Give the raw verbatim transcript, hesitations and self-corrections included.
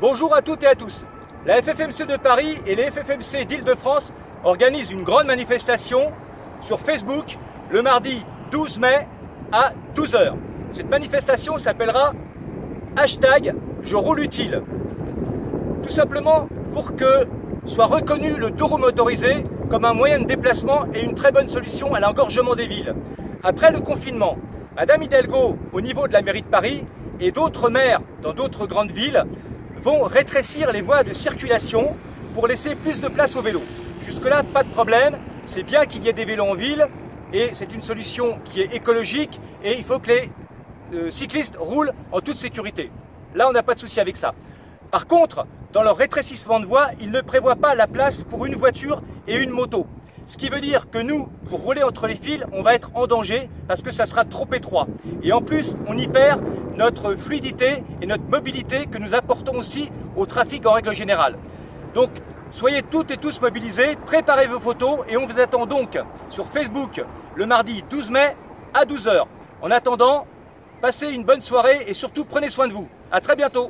Bonjour à toutes et à tous. La F F M C de Paris et les F F M C d'Île-de-France organisent une grande manifestation sur Facebook le mardi douze mai à douze heures. Cette manifestation s'appellera hashtag Je roule utile. Tout simplement pour que soit reconnu le deux roues motorisé comme un moyen de déplacement et une très bonne solution à l'engorgement des villes. Après le confinement, Madame Hidalgo, au niveau de la mairie de Paris, et d'autres maires dans d'autres grandes villes vont rétrécir les voies de circulation pour laisser plus de place aux vélos. Jusque-là, pas de problème, c'est bien qu'il y ait des vélos en ville et c'est une solution qui est écologique et il faut que les euh, cyclistes roulent en toute sécurité. Là, on n'a pas de souci avec ça. Par contre, dans leur rétrécissement de voie, ils ne prévoient pas la place pour une voiture et une moto. Ce qui veut dire que nous, pour rouler entre les fils, on va être en danger parce que ça sera trop étroit. Et en plus, on y perd notre fluidité et notre mobilité que nous apportons aussi au trafic en règle générale. Donc, soyez toutes et tous mobilisés, préparez vos photos et on vous attend donc sur Facebook le mardi douze mai à douze heures. En attendant, passez une bonne soirée et surtout prenez soin de vous. À très bientôt.